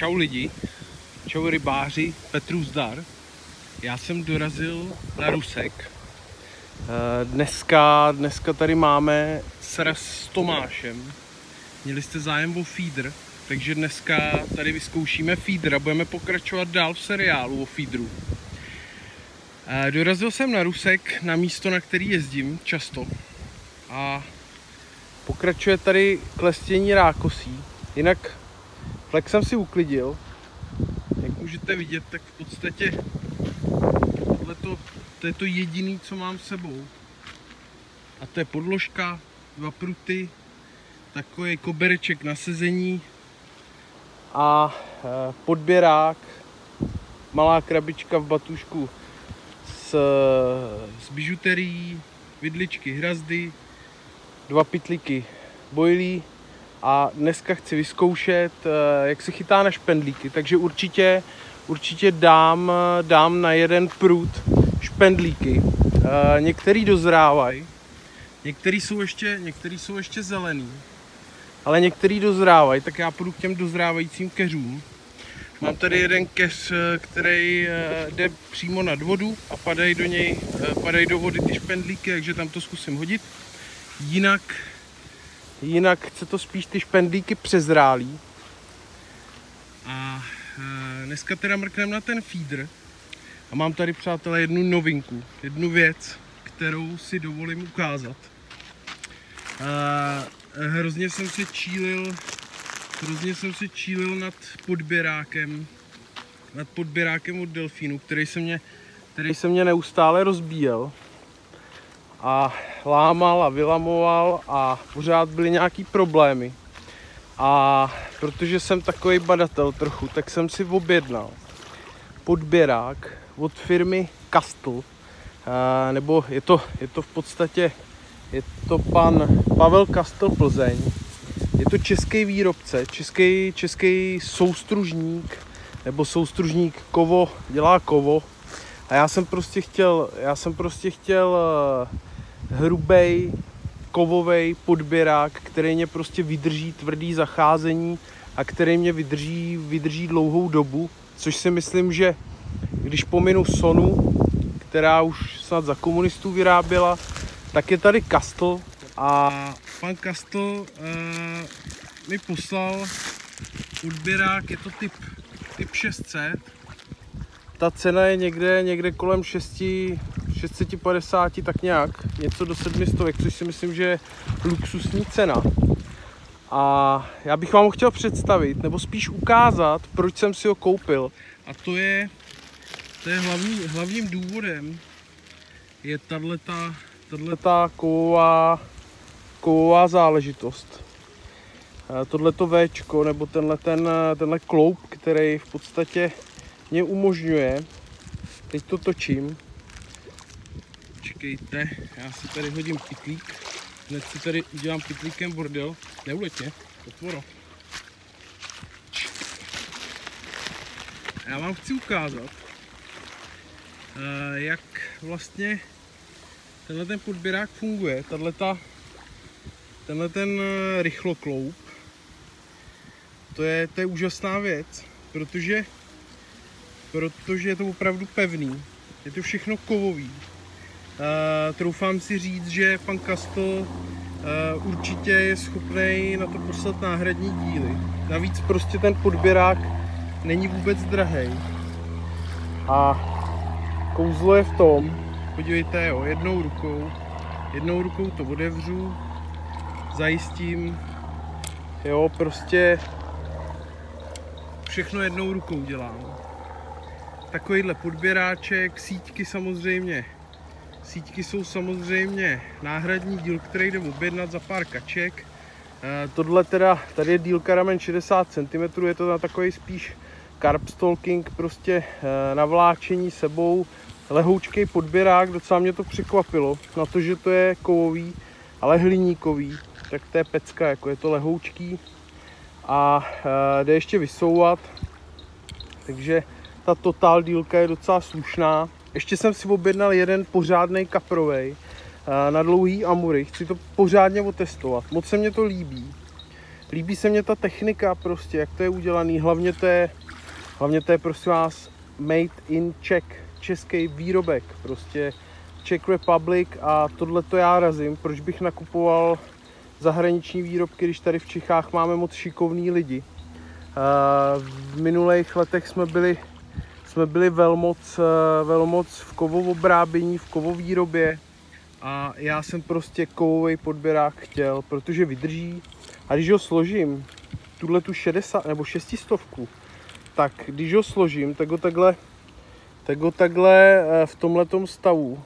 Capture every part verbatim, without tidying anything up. Čau lidi, čau rybáři, Petru zdar. Já jsem dorazil na Rusek. Dneska, dneska tady máme sraz s Tomášem. Měli jste zájem o feeder, takže dneska tady vyzkoušíme feeder a budeme pokračovat dál v seriálu o feederu. Dorazil jsem na Rusek, na místo, na který jezdím často. A pokračuje tady klestění rákosí. Jinak flek jsem si uklidil. Jak můžete vidět, tak v podstatě tohleto, to je to jediné, co mám s sebou. A to je podložka, dva pruty, takový kobereček na sezení a podběrák, malá krabička v batušku s, s bižuterií, vidličky, hrazdy, dva pytlíky bojlí a dneska chci vyzkoušet, jak se chytá na špendlíky, takže určitě, určitě dám, dám na jeden prut špendlíky. Některý dozrávají, některý jsou ještě, některý jsou ještě zelený, ale některý dozrávají, tak já půjdu k těm dozrávajícím keřům. Mám tady jeden keř, který jde přímo nad vodu a padají do něj, padají do vody ty špendlíky, takže tam to zkusím hodit. Jinak, jinak se to spíš ty špendlíky přezrálí. A dneska teda mrkneme na ten feeder. A mám tady, přátelé, jednu novinku, jednu věc, kterou si dovolím ukázat. A hrozně jsem se čílil, hrozně jsem se čílil nad podběrákem, nad podběrákem od delfínu, který se mě, který se mě neustále rozbíjel. A lámal a vylamoval a pořád byly nějaký problémy. A protože jsem takový badatel trochu, tak jsem si objednal podběrák od firmy Kastl, e, nebo je to, je to v podstatě, je to pan Pavel Kastl Plzeň. Je to český výrobce, český, český soustružník, nebo soustružník kovo, dělá kovo. A já jsem prostě chtěl, já jsem prostě chtěl hrubej, kovovej podběrák, který mě prostě vydrží tvrdý zacházení a který mě vydrží, vydrží dlouhou dobu, což si myslím, že když pominu Sonu, která už snad za komunistů vyráběla, tak je tady Kastl a pan Kastl uh, mi poslal podběrák, je to typ, typ šest set. Ta cena je někde, někde kolem šest set padesát, tak nějak, něco do sedmi stovek, což si myslím, že je luxusní cena. A já bych vám ho chtěl představit, nebo spíš ukázat, proč jsem si ho koupil. A to je, to je hlavní, hlavním důvodem, je tato, tato kovová, kovová záležitost. Tohleto Včko, nebo tenhle, ten, tenhle kloup, který v podstatě mě umožňuje, teď to točím, čekejte, já si tady hodím pytlík, hned si tady udělám pytlíkem bordel, neuleď mě, potvoro. Já vám chci ukázat, jak vlastně tenhle ten podběrák funguje, tato, tenhle ten rychlokloup, to je, to je úžasná věc, protože protože je to opravdu pevný, je to všechno kovový. E, troufám si říct, že pan Kastl e, určitě je schopný na to poslat náhradní díly. Navíc prostě ten podběrák není vůbec drahej. A kouzlo je v tom, podívejte, jo, jednou rukou, jednou rukou to otevřu, zajistím, jo, prostě všechno jednou rukou dělám. Takovýhle podběráček, síťky samozřejmě. Síťky jsou samozřejmě náhradní díl, který jde objednat za pár kaček. E, tohle teda, tady je dílka ramen šedesát centimetrů, je to na takový spíš carp stalking, prostě e, navláčení sebou, lehoučkej podběrák, docela mě to překvapilo, na to, že to je kovový, ale hliníkový, tak to je pecka, jako je to lehoučký a e, jde ještě vysouvat, takže ta total dílka je docela slušná. Ještě jsem si objednal jeden pořádnej kaprovej na dlouhý amury. Chci to pořádně otestovat. Moc se mě to líbí. Líbí se mně ta technika prostě, jak to je udělaný, hlavně to je, hlavně to je prosím vás made in Czech, český výrobek, prostě Czech Republic, a tohle to já razím, proč bych nakupoval zahraniční výrobky, když tady v Čechách máme moc šikovný lidi. V minulých letech jsme byli, jsme byli velmoc, velmoc v kovovobrábění, v kovovýrobě, a já jsem prostě kovový podběrák chtěl, protože vydrží. A když ho složím, tuhle tu šedesát nebo šestistovku, tak když ho složím, tak ho takhle, tak ho takhle v tomhletom stavu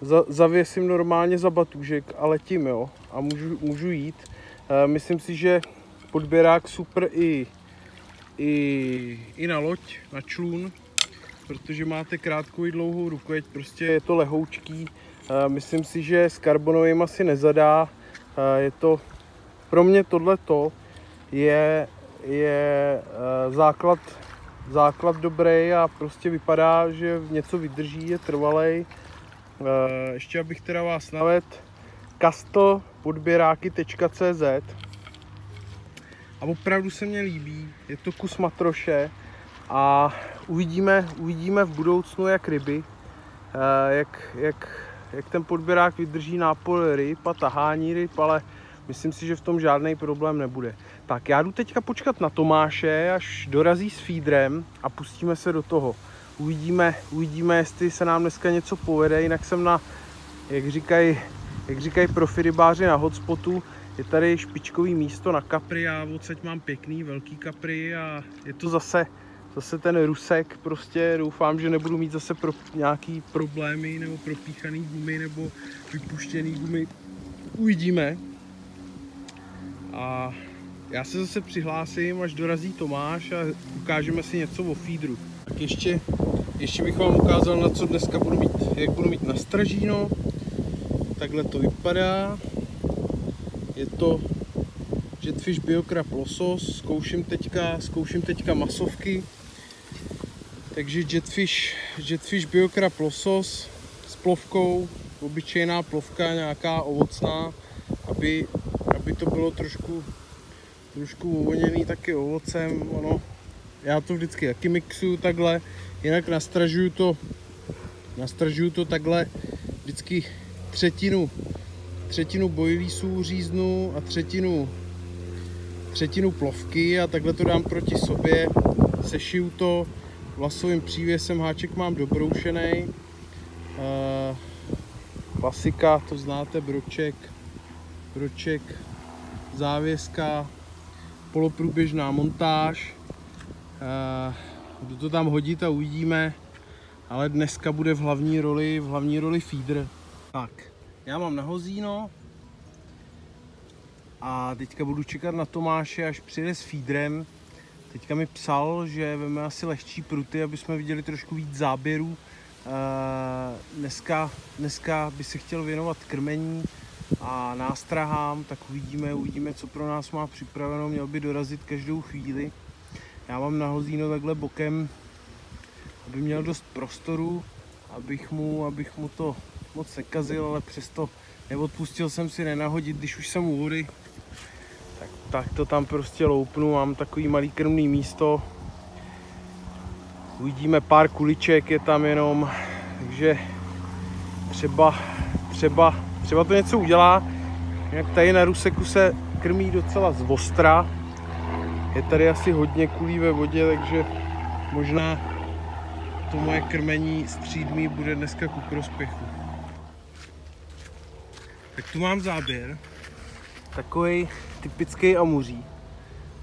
za, zavěsím normálně za batůžek a letím, jo, a můžu, můžu jít. Myslím si, že podběrák super i, i, i na loď, na člún, protože máte krátkou i dlouhou rukojeť, prostě je to lehoučký. Myslím si, že s karbonovým asi nezadá, je to... Pro mě tohleto je, je základ, základ dobrý a prostě vypadá, že něco vydrží, je trvalej. Ještě abych teda vás navedl, kastlpodběráky tečka cé zet, a opravdu se mně líbí, je to kus matroše a uvidíme, uvidíme v budoucnu jak ryby, jak, jak, jak ten podběrák vydrží nápor ryb a tahání ryb, ale myslím si, že v tom žádný problém nebude. Tak já jdu teďka počkat na Tomáše, až dorazí s feedrem, a pustíme se do toho. Uvidíme, uvidíme, jestli se nám dneska něco povede, jinak jsem na, jak říkají jak říkaj profi rybáři, na hotspotu. Je tady špičkový místo na kapry, já odsaď mám pěkný, velký kapry a je to zase, zase ten Rusek, prostě doufám, že nebudu mít zase pro, nějaký problémy nebo propíchaný gumy nebo vypuštěný gumy. Uvidíme. A já se zase přihlásím, až dorazí Tomáš, a ukážeme si něco o feedru. Tak ještě, ještě bych vám ukázal, na co dneska budu mít, jak budu mít nastražíno. Takhle to vypadá. Je to Jetfish Biokrap Losos. Zkouším teďka, zkouším teďka masovky. Takže Jetfish, Jetfish Biokrap Losos s plovkou. Obyčejná plovka, nějaká ovocná, aby aby to bylo trošku, trošku uvoněný taky ovocem, ono, já to vždycky taky mixuju takhle, jinak nastražuju to, nastražuju to takhle, vždycky třetinu, třetinu bojlísů říznu a třetinu, třetinu plovky a takhle to dám proti sobě, sešiju to vlasovým přívěsem, háček mám dobroušený, uh, klasika, to znáte, broček, broček, závěska, poloprůběžná montáž. Budu to tam hodit a uvidíme, ale dneska bude v hlavní roli, v hlavní roli feeder. Tak, já mám nahozíno a teďka budu čekat na Tomáše, až přijede s feederem. Teďka mi psal, že veme asi lehčí pruty, aby jsme viděli trošku víc záběrů. Dneska, dneska by se chtěl věnovat krmení a nástrahám, tak uvidíme, uvidíme, co pro nás má připraveno, měl by dorazit každou chvíli. Já mám nahozíno takhle bokem, aby měl dost prostoru, abych mu, abych mu to moc nekazil, ale přesto neodpustil jsem si nenahodit, když už jsem u vody, tak, tak to tam prostě loupnu, mám takový malý krmný místo. Uvidíme, pár kuliček je tam jenom, takže třeba, třeba Třeba to něco udělá, jak tady na Ruseku se krmí docela z ostra. Je tady asi hodně kulí ve vodě, takže možná to moje krmení střídmí bude dneska ku prospěchu. Tak tu mám záběr. Takový typický amuří.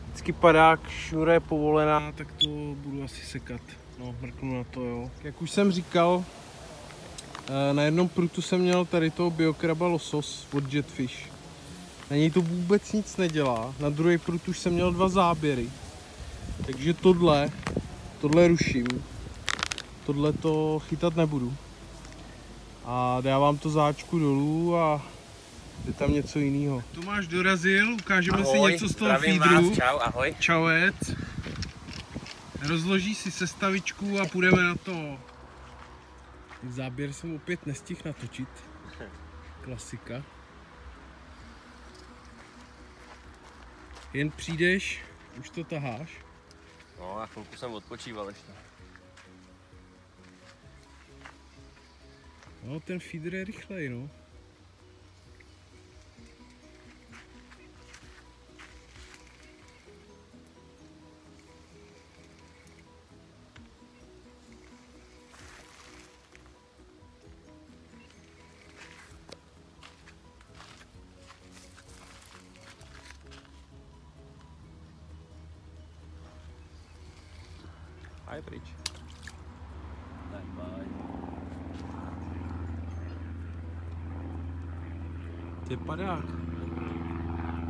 Vždycky padák, šňůra je povolená, tak to budu asi sekat. No, mrknu na to, jo. Jak už jsem říkal, na jednom prutu jsem měl tady toho Biokraba Losos od Jetfish. Na něj to vůbec nic nedělá. Na druhý prut už jsem měl dva záběry. Takže tohle, tohle ruším. Tohle to chytat nebudu. A dávám to záčku dolů a je tam něco jiného. Tomáš dorazil, ukážeme ahoj, si něco z toho feedru. Čau, ahoj. Čauec. Rozloží si sestavičku a půjdeme na to. Záběr jsem opět nestihl natočit. Klasika. Jen přijdeš, už to taháš. No, já chvilku jsem odpočíval ještě. No, ten feeder je rychlej, no. Aj pryč. Tak baj. To je padák. To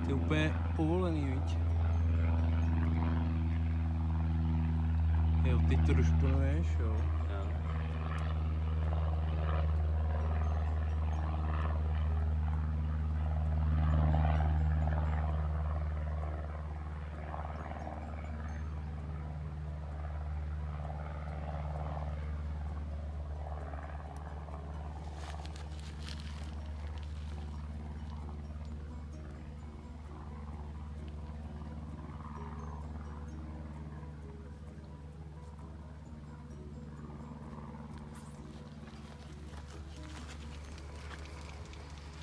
je úplně povolený, viď? Jo, teď to došplnuješ, jo? Jo.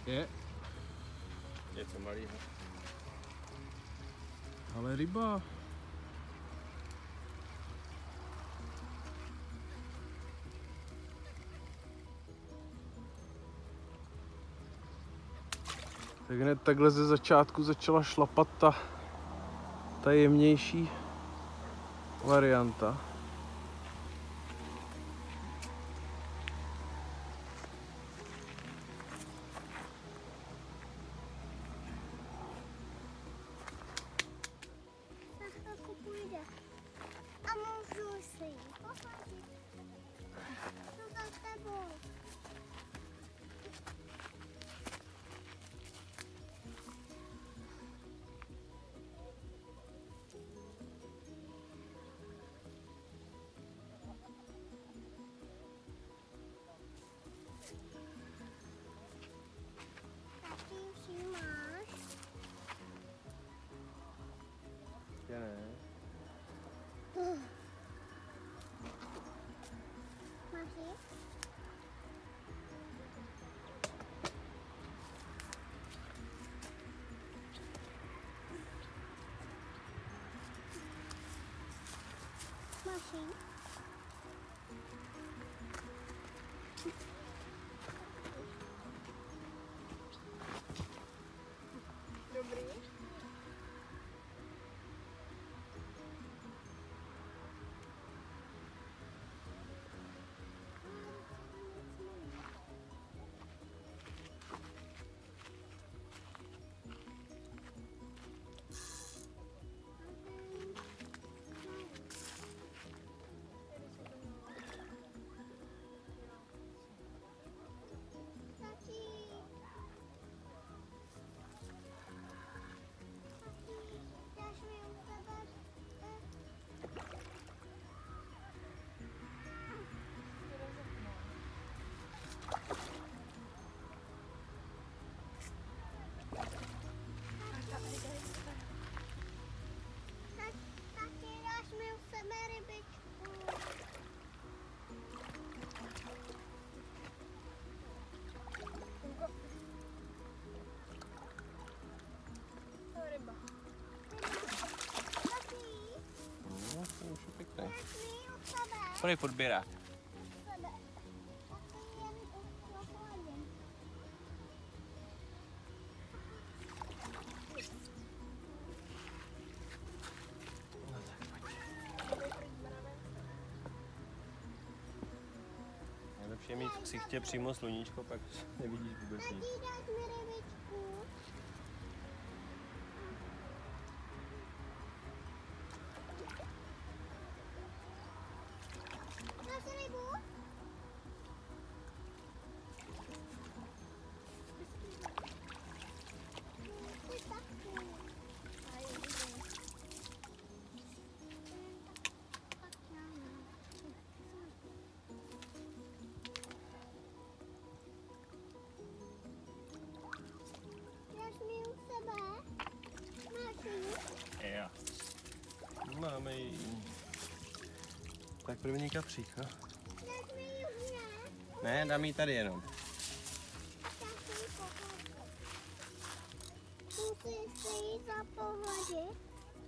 Je. Něco malého. Ale ryba. Tak hned takhle ze začátku začala šlapat ta, ta jemnější varianta. Dobrý. Prvý podběrák. Nejlepší je mít v ksichtě přímo sluníčko, pak nevidíš vůbec nic. máme ji. Tak první kapřík, no. Ne, dám ji tady jenom.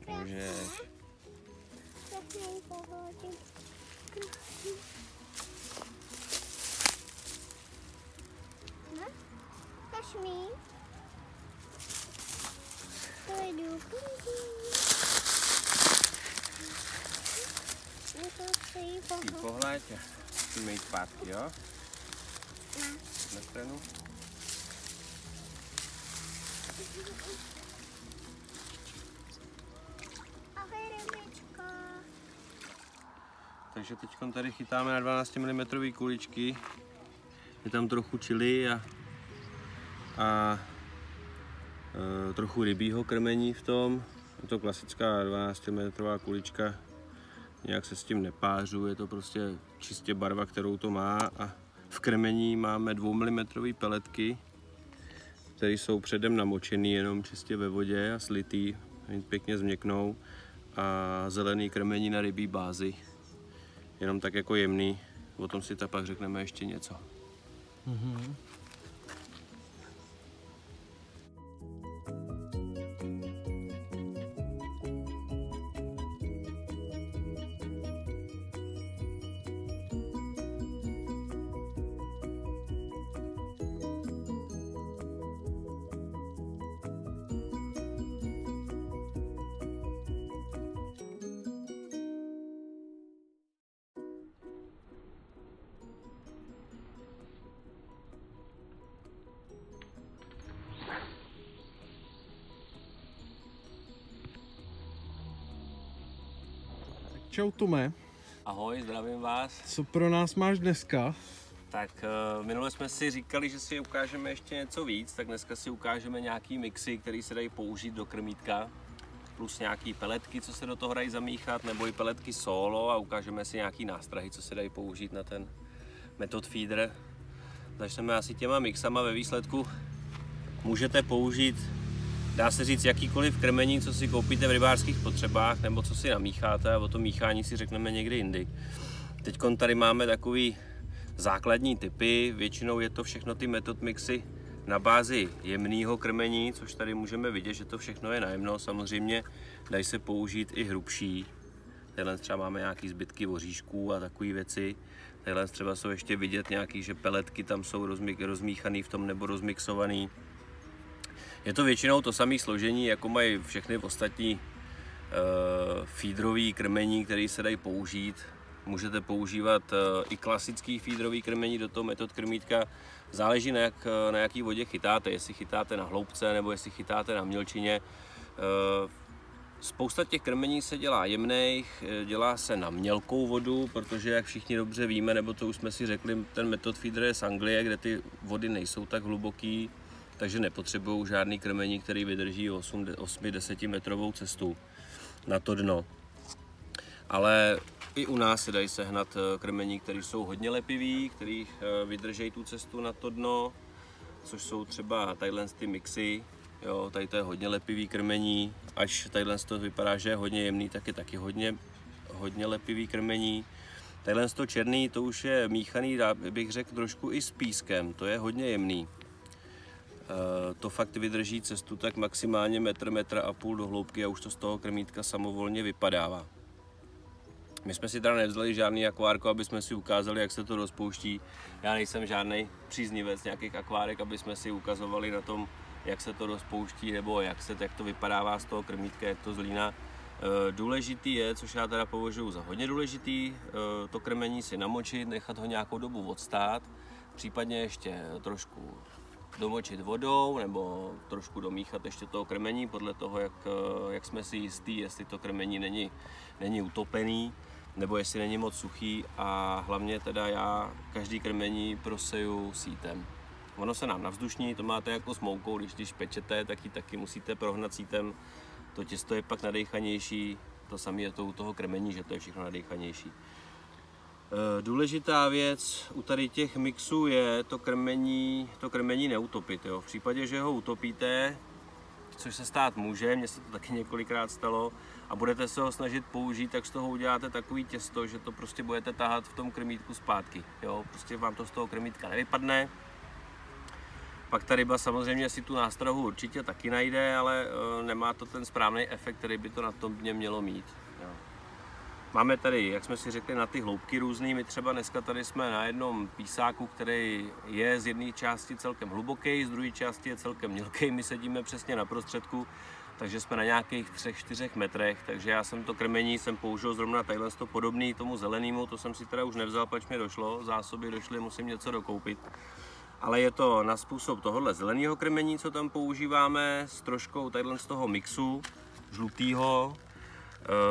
Může. Ty pohláď, musíme jít zpátky, jo? Ne. Na stranu. Ahoj, rybičko. Takže teď tady chytáme na dvanáctimilimetrový kuličky. Je tam trochu chili a, a e, trochu rybího krmení v tom. Je to klasická dvanáctimetrová kulička. Nějak se s tím nepářu, je to prostě čistě barva, kterou to má. A v krmení máme dvou milimetrů peletky, které jsou předem namočený jenom čistě ve vodě a slitý, pěkně změknou. A zelený krmení na rybí bázi, jenom tak jako jemný. O tom si ta pak řekneme ještě něco. Mm-hmm. Čau Tome. Ahoj, zdravím vás. Co pro nás máš dneska? Tak minule jsme si říkali, že si ukážeme ještě něco víc, tak dneska si ukážeme nějaký mixy, které se dají použít do krmítka, plus nějaký peletky, co se do toho dají zamíchat, nebo i peletky solo a ukážeme si nějaký nástrahy, co se dají použít na ten method feeder. Začneme asi těma mixama, ve výsledku můžete použít, dá se říct, jakýkoliv krmení, co si koupíte v rybářských potřebách nebo co si namícháte, a o tom míchání si řekneme někdy jindy. Teď tady máme takový základní typy, většinou je to všechno ty metod mixy na bázi jemného krmení, což tady můžeme vidět, že to všechno je najemno. Samozřejmě dají se použít i hrubší, tenhle třeba máme nějaký zbytky oříšků a takové věci. Tenhle třeba jsou ještě vidět nějaký, že peletky tam jsou rozmíchané v tom nebo rozmixované. Je to většinou to samé složení, jako mají všechny ostatní e, feederové krmení, které se dají použít. Můžete používat e, i klasické feederové krmení do toho metod krmítka. Záleží na, jak, na jaký vodě chytáte, jestli chytáte na hloubce nebo jestli chytáte na mělčině. E, spousta těch krmení se dělá jemných, dělá se na mělkou vodu, protože jak všichni dobře víme, nebo to už jsme si řekli, ten metod feeder je z Anglie, kde ty vody nejsou tak hluboký. Takže nepotřebují žádný krmení, který vydrží osm až deset metrovou cestu na to dno. Ale i u nás se dají sehnat krmení, které jsou hodně lepivý, které vydrží tu cestu na to dno, což jsou třeba tadyhle ty mixy. Jo, tady to je hodně lepivý krmení, až tadyhle to vypadá, že je hodně jemný, tak je taky hodně, hodně lepivý krmení. Tadyhle to černý, to už je míchaný, bych řekl, trošku i s pískem, to je hodně jemný. To fakt vydrží cestu tak maximálně metr, metr a půl do hloubky a už to z toho krmítka samovolně vypadává. My jsme si teda nevzali žádný akvárko, aby jsme si ukázali, jak se to rozpouští. Já nejsem žádný příznivec nějakých akvárek, aby jsme si ukazovali na tom, jak se to rozpouští nebo jak, se, jak to vypadává z toho krmítka, jak to zlíná. Důležitý je, což já teda považuji za hodně důležitý, to krmení si namočit, nechat ho nějakou dobu odstát, případně ještě trošku domočit vodou nebo trošku domíchat ještě toho krmení podle toho, jak, jak jsme si jistí, jestli to krmení není, není utopený nebo jestli není moc suchý, a hlavně teda já každý krmení proseju sítem. Ono se nám navzdušní, to máte jako s moukou, když, když pečete, tak ji taky musíte prohnat sítem, to těsto je pak nadejchanější, to samé je to u toho krmení, že to je všechno nadejchanější. Důležitá věc u tady těch mixů je to krmení, to krmení neutopit. Jo. V případě, že ho utopíte, což se stát může, mně se to taky několikrát stalo, a budete se ho snažit použít, tak z toho uděláte takový těsto, že to prostě budete tahat v tom krmítku zpátky. Jo? Prostě vám to z toho krmítka nevypadne. Pak ta ryba samozřejmě si tu nástrahu určitě taky najde, ale nemá to ten správný efekt, který by to na tom dně mělo mít. Jo. Máme tady, jak jsme si řekli, na ty hloubky různý. My třeba dneska tady jsme na jednom písáku, který je z jedné části celkem hluboký, z druhé části je celkem mělký. My sedíme přesně na prostředku, takže jsme na nějakých třech čtyřech metrech. Takže já jsem to krmení jsem použil zrovna tadyhle to podobný tomu zelenému, to jsem si teda už nevzal, pač mi došlo, zásoby došly, musím něco dokoupit. Ale je to na způsob tohohle zeleného krmení, co tam používáme, s troškou tadyhle z toho mixu žlutýho.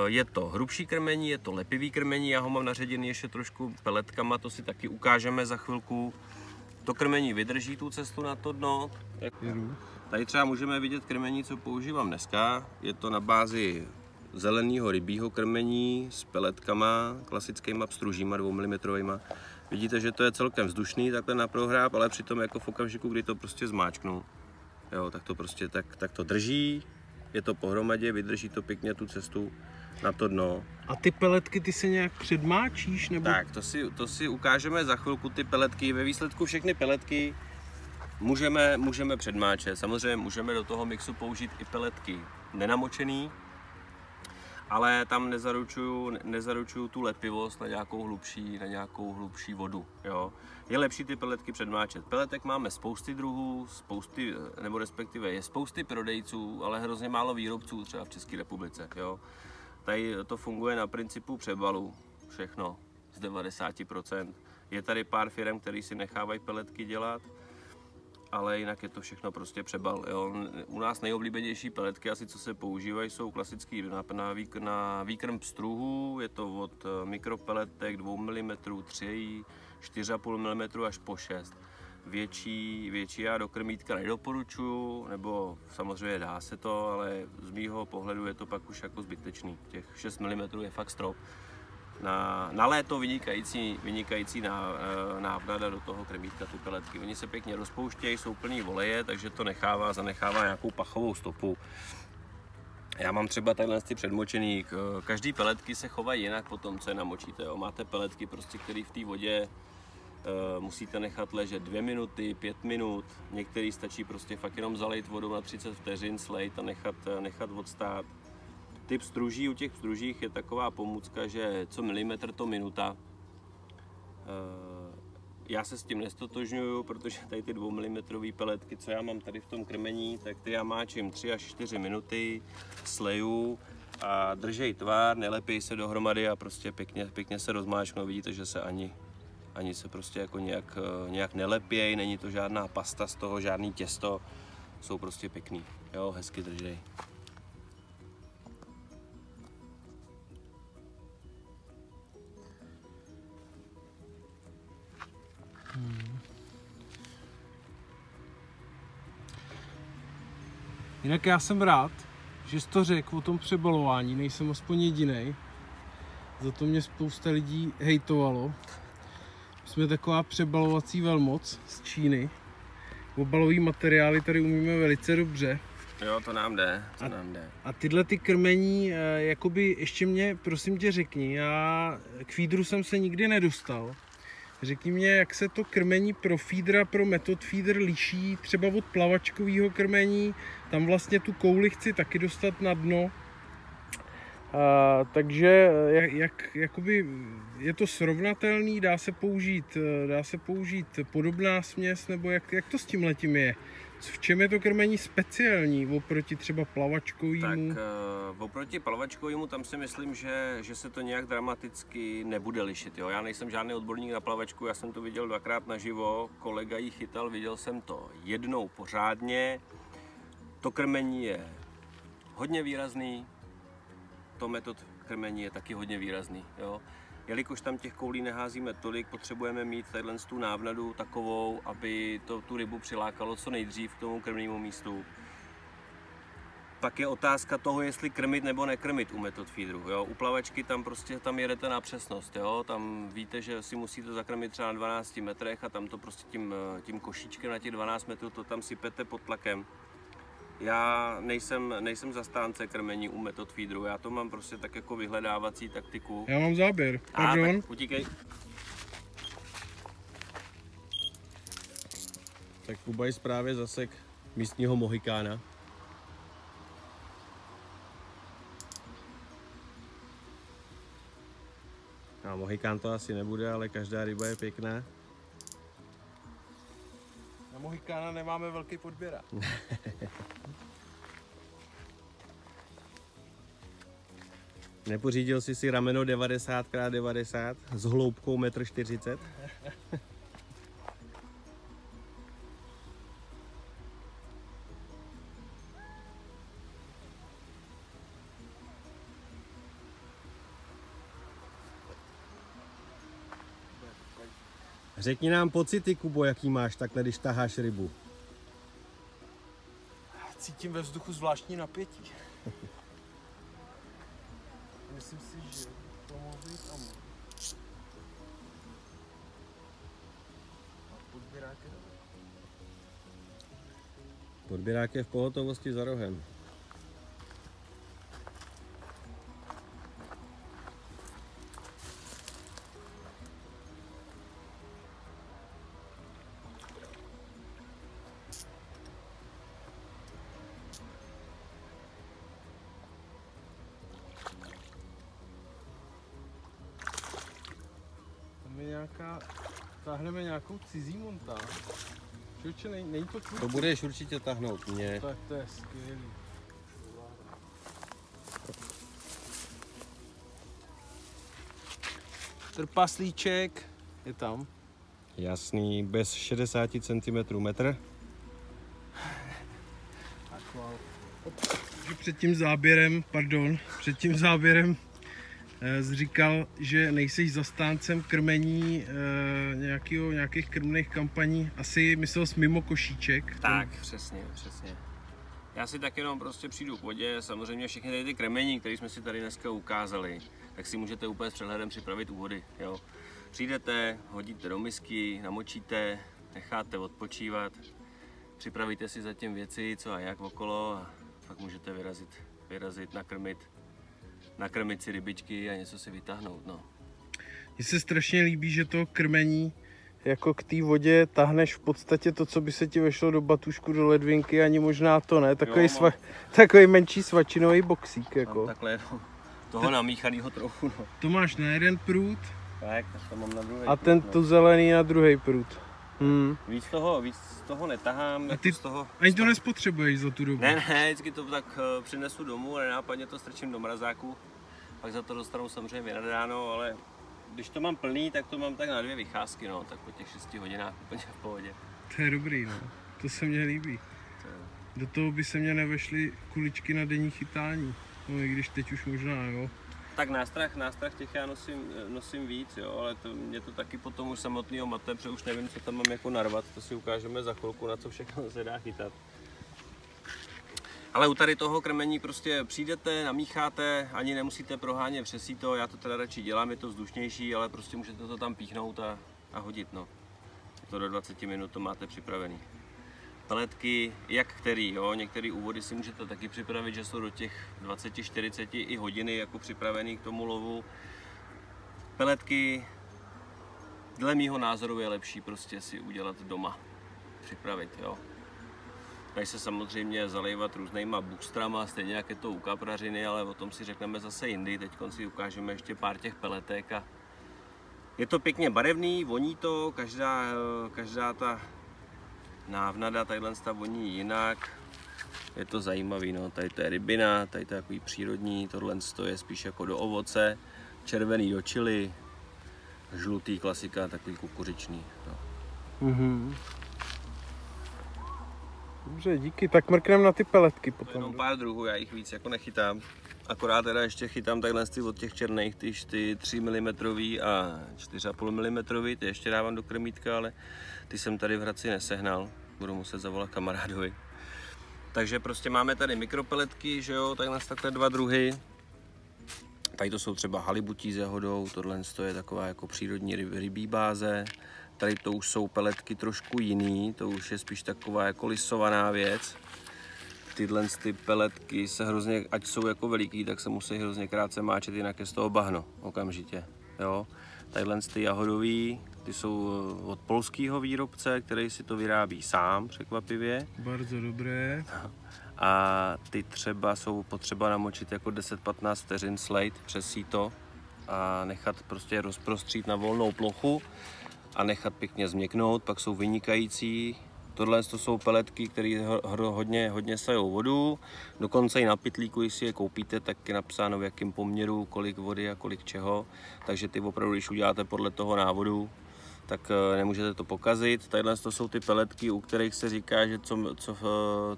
Je to hrubší krmení, je to lepivý krmení, já ho mám naředěný ještě trošku peletkama, to si taky ukážeme za chvilku. To krmení vydrží tu cestu na to dno. Tady třeba můžeme vidět krmení, co používám dneska. Je to na bázi zeleného rybího krmení s peletkama, klasickýma pstružíma dvoumilimetrovýma. Vidíte, že to je celkem vzdušný takhle na prohráb, ale přitom jako v okamžiku, kdy to prostě zmáčknu, jo, tak to prostě tak, tak to drží. Je to pohromadě, vydrží to pěkně tu cestu na to dno. A ty peletky, ty se nějak předmáčíš? Nebo... Tak, to si, to si ukážeme za chvilku, ty peletky. Ve výsledku všechny peletky můžeme, můžeme předmáčet. Samozřejmě můžeme do toho mixu použít i peletky nenamočený, ale tam nezaručuju, nezaručuju tu lepivost na nějakou hlubší, na nějakou hlubší vodu. Jo. Je lepší ty peletky předmáčet. Peletek máme spousty druhů, spousty, nebo respektive je spousty prodejců, ale hrozně málo výrobců třeba v České republice. Jo. Tady to funguje na principu přebalu, všechno z devadesáti procent. Je tady pár firm, které si nechávají peletky dělat, ale jinak je to všechno prostě přebal. Jo. U nás nejoblíbenější peletky, asi co se používají, jsou klasický na, výkr, na výkrm pstruhů. Je to od mikropeletek dvou milimetrů, tři, čtyři a půl milimetru až po šest. Větší, větší já do krmítka nedoporučuju, nebo samozřejmě dá se to, ale z mýho pohledu je to pak už jako zbytečný. Těch šest milimetrů je fakt strop. Na, na léto vynikající, vynikající návnada do toho krmítka ty peletky. Oni se pěkně rozpouštějí, jsou plný voleje, takže to nechává, zanechává nějakou pachovou stopu. Já mám třeba takhle ty předmočený. Každý peletky se chovají jinak po tom, co je namočíte. Jo. Máte peletky, prostě, které v té vodě uh, musíte nechat ležet dvě minuty, pět minut. Některý stačí prostě fakt jenom zalejt vodou na třicet vteřin, slejt a nechat, nechat odstát. Typ pstruží, u těch pstružích je taková pomůcka, že co milimetr to minuta. Já se s tím nestotožňuju, protože tady ty dvoumilimetrové peletky, co já mám tady v tom krmení, tak ty já máčím tři až čtyři minuty, sleju a držej tvar, nelepí se dohromady a prostě pěkně, pěkně se rozmáčknou. Vidíte, že se ani, ani se prostě jako nějak, nějak nelepěj, není to žádná pasta z toho, žádný těsto, jsou prostě pěkný, jo, hezky držej. Jinak já jsem rád, že jsi to řekl o tom přebalování, nejsem aspoň jedinej. Za to mě spousta lidí hejtovalo. Jsme taková přebalovací velmoc z Číny. Obalový materiály tady umíme velice dobře. Jo, to nám jde, to a, nám jde. A tyhle ty krmení, jakoby ještě mě, prosím tě řekni, já k feederu jsem se nikdy nedostal. Řekni mě, jak se to krmení pro feedera, pro method feeder liší třeba od plavačkového krmení. Tam vlastně tu kouli chci taky dostat na dno. A, takže jak, jak, jakoby je to srovnatelný, dá se použít, dá se použít podobná směs, nebo jak, jak to s tím letím je? V čem je to krmení speciální oproti třeba plavačkovému? Tak uh, oproti plavačkovému tam si myslím, že, že se to nějak dramaticky nebude lišit. Jo? Já nejsem žádný odborník na plavačku, já jsem to viděl dvakrát naživo, kolega ji chytal, viděl jsem to jednou pořádně. To krmení je hodně výrazný, to metod krmení je taky hodně výrazný. Jo? Jelikož tam těch koulí neházíme tolik, potřebujeme mít tadyhle tu návnadu takovou, aby to tu rybu přilákalo co nejdřív k tomu krmnému místu. Pak je otázka toho, jestli krmit nebo nekrmit u method feederu. Jo? U plavačky tam prostě tam jedete na přesnost. Jo? Tam víte, že si musíte zakrmit třeba na dvanácti metrech a tam to prostě tím, tím košíčkem na těch dvanáct metrů to tam sypete pod tlakem. Já nejsem, nejsem zastánce krmení u metod feederu, já to mám prostě tak jako vyhledávací taktiku. Já mám záběr, pardon. A, tak utíkej. Tak Kuba je právě zasek místního mohikána. A mohikán to asi nebude, ale každá ryba je pěkná. Na mohikána nemáme velký podběr. Nepořídil jsi si rameno devadesát krát devadesát s hloubkou metr čtyřicet? Řekni nám pocity, Kubo, jaký máš takhle, když taháš rybu. Cítím ve vzduchu zvláštní napětí. Myslím si, že to může jít a může. A podběrák je dobrý. Podběrák je v pohotovosti za rohem. Nějaká, táhneme nějakou cizí montáž. Čoče, nej, nej to tvůj. To budeš určitě tahnout mě. Tak to je skvělý. Trpaslíček je tam. Jasný, bez šedesáti centimetrů metr. Před tím záběrem, pardon, před tím záběrem říkal, že nejseš zastáncem krmení e, nějakýho, nějakých krmných kampaní, asi myslel jsi mimo košíček. Tak, ten... přesně, přesně. Já si tak jenom prostě přijdu k vodě, samozřejmě všechny tady ty krmení, které jsme si tady dneska ukázali, tak si můžete úplně s přehledem připravit u vody, jo. Přijdete, hodíte do misky, namočíte, necháte odpočívat, připravíte si zatím věci, co a jak okolo a pak můžete vyrazit, vyrazit, nakrmit. nakrmit si rybičky a něco si vytáhnout, no. Mně se strašně líbí, že to krmení jako k té vodě tahneš v podstatě to, co by se ti vešlo do batušku, do ledvinky, ani možná to ne, takový, jo, sva, takový menší svačinový boxík, jako. Takhle, no, toho namíchanýho trochu, no. To máš na jeden prut. Tak, to mám na druhý. A prut, ten to no. Zelený na druhý prut. Hmm. Víc toho, víc toho netahám. A ty z toho... ani to nespotřebuješ za tu dobu? Ne, ne, vždycky to tak přinesu domů a nenápadně to strčím do mrazáku. Pak za to dostanu samozřejmě na ráno, ale když to mám plný, tak to mám tak na dvě vycházky, no, tak po těch šesti hodinách úplně v pohodě. To je dobrý, no, to se mně líbí. To je... Do toho by se mě nevešly kuličky na denní chytání, no i když teď už možná, jo. Tak nástrah, nástrah těch já nosím, nosím víc, jo, ale to, mě to taky potom už samotného mate, protože už nevím, co tam mám jako narvat, to si ukážeme za chvilku, na co všechno se dá chytat. Ale u tady toho krmení prostě přijdete, namícháte, ani nemusíte prohánět přes síto, já to teda radši dělám, je to vzdušnější, ale prostě můžete to tam píchnout a, a hodit, no. To do dvaceti minut to máte připravený. Peletky, jak který, jo, některé úvody si můžete taky připravit, že jsou do těch dvaceti čtyřiceti i hodiny jako připravený k tomu lovu. Peletky, dle mýho názoru je lepší prostě si udělat doma, připravit, jo. Dají se samozřejmě zalévat různýma bookstrama, stejně jak je to u kaprařiny, ale o tom si řekneme zase jindy, teď si ukážeme ještě pár těch peletek a je to pěkně barevný, voní to, každá, každá ta návnada, tadyhle voní jinak, je to zajímavý, no, tady to je rybina, tady to je takový přírodní, tohle je spíš jako do ovoce, červený do chili, žlutý klasika, takový kukuřičný, no. Mm-hmm. Dobře, díky, tak mrkneme na ty peletky potom. Jenom pár druhů, já jich víc jako nechytám, akorát teda ještě chytám takhle od těch černých, ty, ty tři milimetry a čtyři a půl milimetru, ty ještě dávám do krmítka, ale ty jsem tady v Hradci nesehnal, budu muset zavolat kamarádovi. Takže prostě máme tady mikropeletky, že jo, tak nás takhle dva druhy. Tady to jsou třeba halibutí s jahodou, tohle je taková jako přírodní ryb, rybí báze. Tady to už jsou peletky trošku jiný, to už je spíš taková jako lisovaná věc. tyhle ty peletky se hrozně, ať jsou jako veliký, tak se musí hrozně krátce máčet, jinak je z toho bahno okamžitě. Jo? Tadyhle ty jahodový, ty jsou od polského výrobce, který si to vyrábí sám, překvapivě. Bardzo dobré. A ty třeba jsou potřeba namočit jako deset až patnáct vteřin slejt přes síto a nechat prostě rozprostřít na volnou plochu a nechat pěkně změknout, pak jsou vynikající. Tohle to jsou peletky, které hodně, hodně sajou vodu, dokonce i na pytlíku, když si je koupíte, tak je napsáno, v jakém poměru, kolik vody a kolik čeho. Takže ty opravdu, když uděláte podle toho návodu, tak nemůžete to pokazit. Tadyhle to jsou ty peletky, u kterých se říká, že co, co,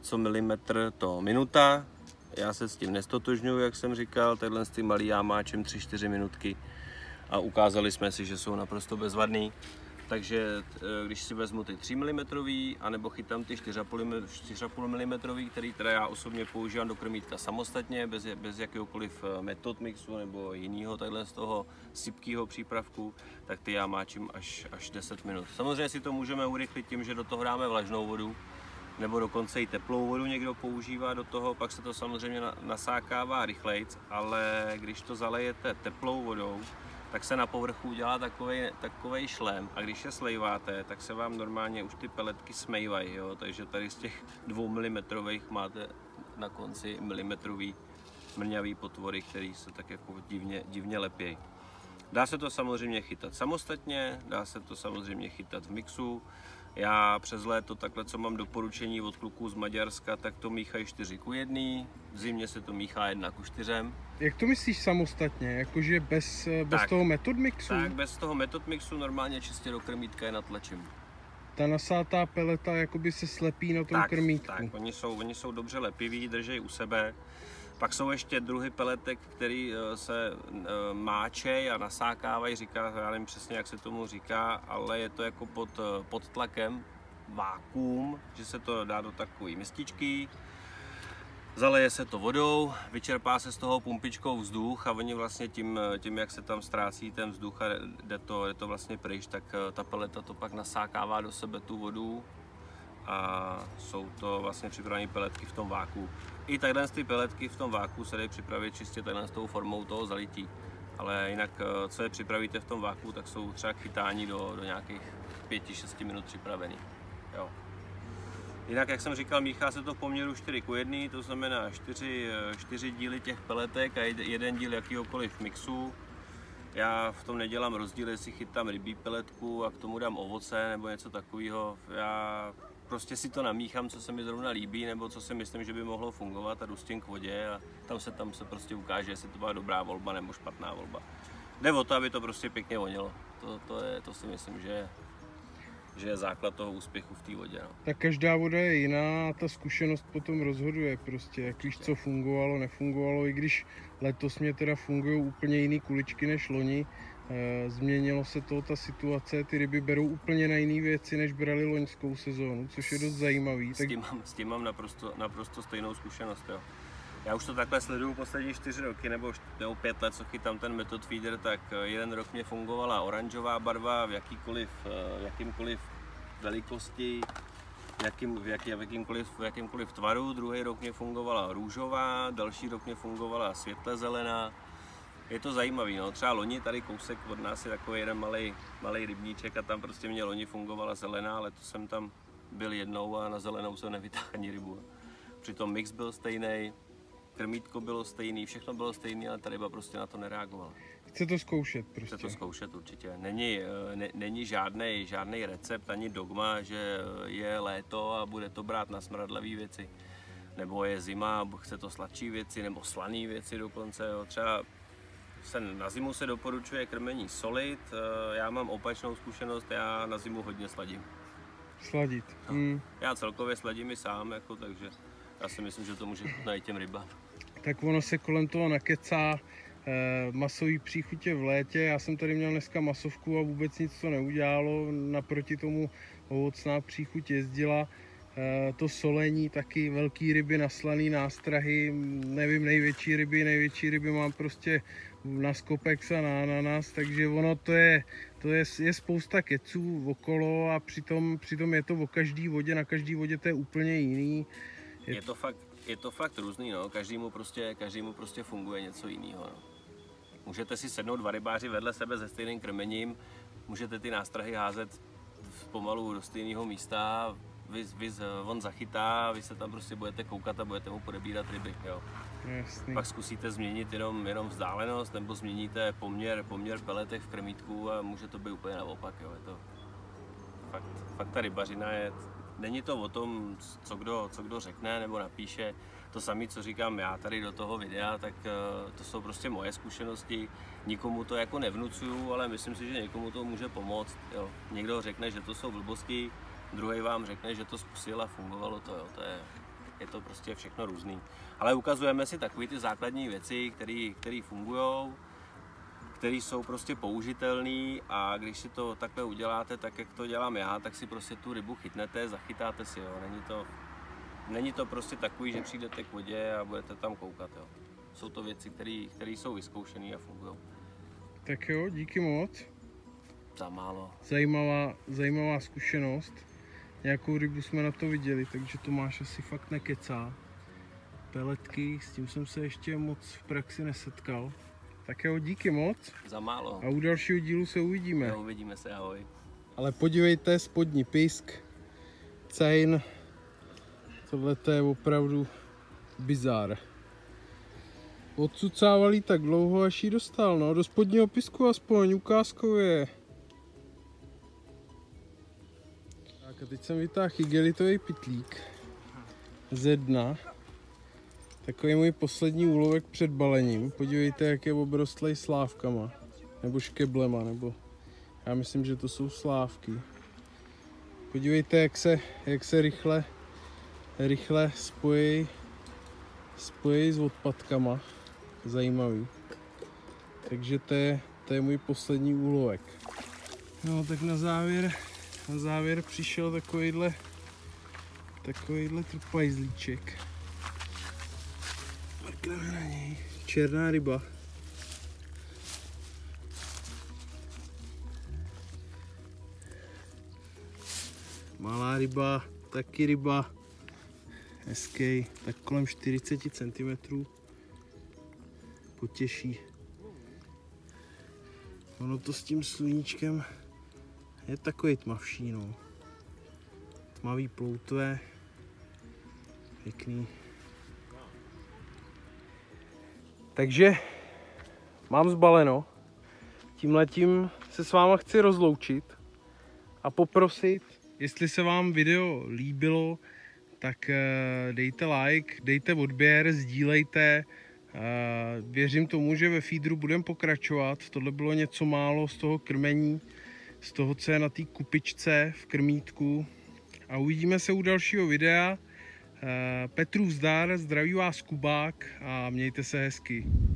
co milimetr to minuta. Já se s tím nestotožňuji, jak jsem říkal, tadyhle ty malý já máčím tři čtyři minutky a ukázali jsme si, že jsou naprosto bezvadný. Takže když si vezmu ty tři milimetry, anebo chytám ty čtyři a půl milimetrový, který teda já osobně používám do krmítka samostatně, bez, bez jakéhokoliv metod mixu nebo jiného takhle z toho sypkého přípravku, tak ty já máčím až, až deset minut. Samozřejmě si to můžeme urychlit tím, že do toho dáme vlažnou vodu, nebo dokonce i teplou vodu někdo používá do toho, pak se to samozřejmě nasákává rychlejc, ale když to zalejete teplou vodou, tak se na povrchu udělá takovej, takovej šlem a když je slejváte, tak se vám normálně už ty peletky smejvají, jo? Takže tady z těch dvoumilimetrových máte na konci milimetrový mrňavý potvory, který se tak jako divně, divně lepějí. Dá se to samozřejmě chytat samostatně, dá se to samozřejmě chytat v mixu. Já přes léto takhle, co mám doporučení od kluků z Maďarska, tak to míchají čtyři ku jedné, v zimě se to míchá jedna ku čtyřem. Jak to myslíš samostatně? Jakože bez, bez tak, toho metod mixu? Tak, bez toho metod mixu normálně čistě do krmítka je natlačím. Ta nasátá peleta jakoby se slepí na tom tak, krmítku. Tak, oni jsou, oni jsou dobře lepiví, držejí u sebe. Pak jsou ještě druhy peletek, který se máčej a nasákávají, říká, já nevím přesně, jak se tomu říká, ale je to jako pod, pod tlakem, vákuum, že se to dá do takové mističky, zaleje se to vodou, vyčerpá se z toho pumpičkou vzduch a oni vlastně tím, tím jak se tam ztrácí ten vzduch a jde to, jde to vlastně pryč, tak ta peleta to pak nasákává do sebe tu vodu. A jsou to vlastně připravené peletky v tom váku. I takhle ty peletky v tom váku se dají připravit čistě takhle s tou formou toho zalití. Ale jinak, co je připravíte v tom váku, tak jsou třeba chytání do, do nějakých pěti šesti minut připravený. Jo. Jinak, jak jsem říkal, míchá se to v poměru čtyři ku jedné, to znamená čtyři, čtyři díly těch peletek a jeden díl jakýhokoliv mixu. Já v tom nedělám rozdíl, jestli chytám rybí peletku a k tomu dám ovoce nebo něco takového. Já prostě si to namíchám, co se mi zrovna líbí, nebo co si myslím, že by mohlo fungovat a jdu s tím k vodě a tam se, tam se prostě ukáže, jestli to byla dobrá volba nebo špatná volba. Jde o to, aby to prostě pěkně vonělo. To, to, je, to si myslím, že je, že je základ toho úspěchu v té vodě. No. Tak každá voda je jiná a ta zkušenost potom rozhoduje prostě, jak víš, co fungovalo, nefungovalo, i když letos mě teda fungují úplně jiné kuličky než loni. Změnilo se to, ta situace, ty ryby berou úplně na jiné věci, než brali loňskou sezónu, což je dost zajímavý. S tím mám, s tím mám naprosto, naprosto stejnou zkušenost. Jo. Já už to takhle sleduju poslední čtyři roky nebo, nebo pět let, co chytám ten method feeder, tak jeden rok mě fungovala oranžová barva v jakýkoliv, v jakýmkoliv velikosti, jakým, v, jaký, v, jakýmkoliv, v jakýmkoliv tvaru, druhý rok mě fungovala růžová, další rok mě fungovala světle zelená. Je to zajímavý, no. Třeba loni tady kousek od nás je takový jeden malý, malý rybníček a tam prostě mě loni fungovala zelená, ale to jsem tam byl jednou a na zelenou jsem nevytáhl ani rybu. Přitom mix byl stejný, krmítko bylo stejný, všechno bylo stejné, ale ta ryba prostě na to nereagovala. Chce to zkoušet prostě. Chce to zkoušet určitě. Není, ne, není žádný, žádný recept ani dogma, že je léto a bude to brát na smradlavý věci. Nebo je zima, chce to sladší věci, nebo slaný věci dokonce. Jo. Třeba Se, na zimu se doporučuje krmení solid, já mám opačnou zkušenost, já na zimu hodně sladím. Sladit. No. Hmm. Já celkově sladím i sám, jako, takže já si myslím, že to může chutnat těm rybám. Tak ono se kolem toho nakecá, e, masový příchutě v létě, já jsem tady měl dneska masovku a vůbec nic to neudělalo, naproti tomu ovocná příchuť jezdila. To solení, taky velký ryby, naslaný nástrahy, nevím, největší ryby, největší ryby mám prostě na skopex a na ananas, takže ono to je, to je, je spousta keců okolo a přitom, přitom je to o každý vodě, na každý vodě to je úplně jiný. Je, je to fakt, je to fakt různý, no. Každému prostě, každému prostě funguje něco jiného. No. Můžete si sednout dva rybáři vedle sebe se stejným krmením, můžete ty nástrahy házet pomalu do stejného místa, vy, vy, on zachytá, vy se tam prostě budete koukat a budete mu podebírat ryby. Jo. Jasný. Pak zkusíte změnit jenom, jenom vzdálenost, nebo změníte poměr, poměr peletek v krmítku a může to být úplně naopak. Jo. Je to fakt, fakt ta rybařina je, není to o tom, co kdo, co kdo řekne nebo napíše. To samé, co říkám já tady do toho videa, tak to jsou prostě moje zkušenosti. Nikomu to jako nevnucuju, ale myslím si, že někomu to může pomoct. Jo. Někdo řekne, že to jsou blbosti, druhý vám řekne, že to zkusil a fungovalo to. Jo. To je, je to prostě všechno různý. Ale ukazujeme si takové ty základní věci, které fungují, které jsou prostě použitelné, a když si to takhle uděláte, tak jak to dělám já, tak si prostě tu rybu chytnete, zachytáte si. Jo. Není to, není to prostě takový, že přijdete k vodě a budete tam koukat. Jo. Jsou to věci, které jsou vyzkoušené a fungují. Tak jo, díky moc. Za málo. Zajímavá, zajímavá zkušenost. Nějakou rybu jsme na to viděli, takže Tomáš asi fakt nekecá. Peletky, s tím jsem se ještě moc v praxi nesetkal. Tak jo, díky moc. Za málo. A u dalšího dílu se uvidíme. Jo, uvidíme se, ahoj. Ale podívejte, spodní pisk, cejn. Tohle je opravdu bizár. Odcucávali tak dlouho, až ji dostal, no, do spodního pisku aspoň, ukázkově. Tak a teď jsem vytáhl igelitový pitlík ze dna. Takový můj poslední úlovek před balením. Podívejte, jak je obrostlej slávkama. Nebo škeblema, nebo... Já myslím, že to jsou slávky. Podívejte, jak se, jak se rychle... rychle spojí spojí s odpadkama, zajímavý. Takže to je, to je můj poslední úlovek. No tak na závěr, na závěr přišel takovýhle, takovýhle trpajzlíček. Mrkneme na něj. Černá ryba. Malá ryba, taky ryba. Hezkej, tak kolem čtyřicet centimetrů, potěší. Ono to s tím sluníčkem je takový tmavší, no. Tmavý ploutve, pěkný. Takže mám zbaleno, tímhletím se s váma chci rozloučit a poprosit, jestli se vám video líbilo, tak dejte like, dejte odběr, sdílejte. Věřím tomu, že ve feedru budeme pokračovat. Tohle bylo něco málo z toho krmení, z toho, co je na té kupičce v krmítku. A uvidíme se u dalšího videa. Petru vzdar, zdraví vás Kubák a mějte se hezky.